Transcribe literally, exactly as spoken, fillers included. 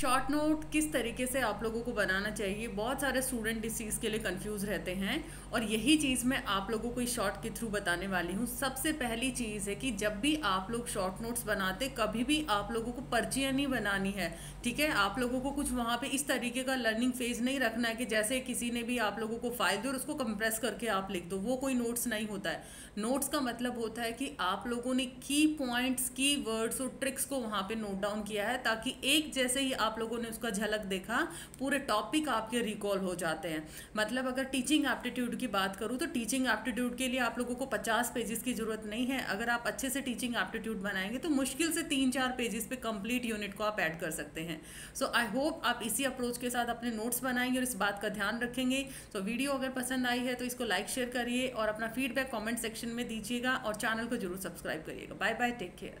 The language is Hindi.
शॉर्ट नोट किस तरीके से आप लोगों को बनाना चाहिए, बहुत सारे स्टूडेंट इस चीज़ के लिए कंफ्यूज रहते हैं और यही चीज़ मैं आप लोगों को इस शॉर्ट के थ्रू बताने वाली हूँ। सबसे पहली चीज़ है कि जब भी आप लोग शॉर्ट नोट्स बनाते कभी भी आप लोगों को पर्चियाँ नहीं बनानी है, ठीक है। आप लोगों को कुछ वहाँ पे इस तरीके का लर्निंग फेज नहीं रखना है कि जैसे किसी ने भी आप लोगों को फाइल दी और उसको कंप्रेस करके आप लिख दो, वो कोई नोट्स नहीं होता है। नोट्स का मतलब होता है कि आप लोगों ने की पॉइंट्स, की वर्ड्स और ट्रिक्स को वहाँ पर नोट डाउन किया है ताकि एक जैसे ही आप लोगों ने उसका झलक देखा पूरे टॉपिक आपके रिकॉल हो जाते हैं। मतलब अगर टीचिंग एप्टीट्यूड की बात करूं तो टीचिंग एप्टीट्यूड के लिए आप लोगों को पचास पेजेस की जरूरत नहीं है। अगर आप अच्छे से टीचिंग एप्टीट्यूड बनाएंगे तो मुश्किल से तीन चार पेजेस पे कंप्लीट यूनिट को आप ऐड कर सकते हैं। सो आई होप आप इसी अप्रोच के साथ अपने नोट्स बनाएंगे और इस बात का ध्यान रखेंगे। सो so, वीडियो अगर पसंद आई है तो इसको लाइक शेयर करिए और अपना फीडबैक कॉमेंट सेक्शन में दीजिएगा और चैनल को जरूर सब्सक्राइब करिएगा। Bye bye, take care.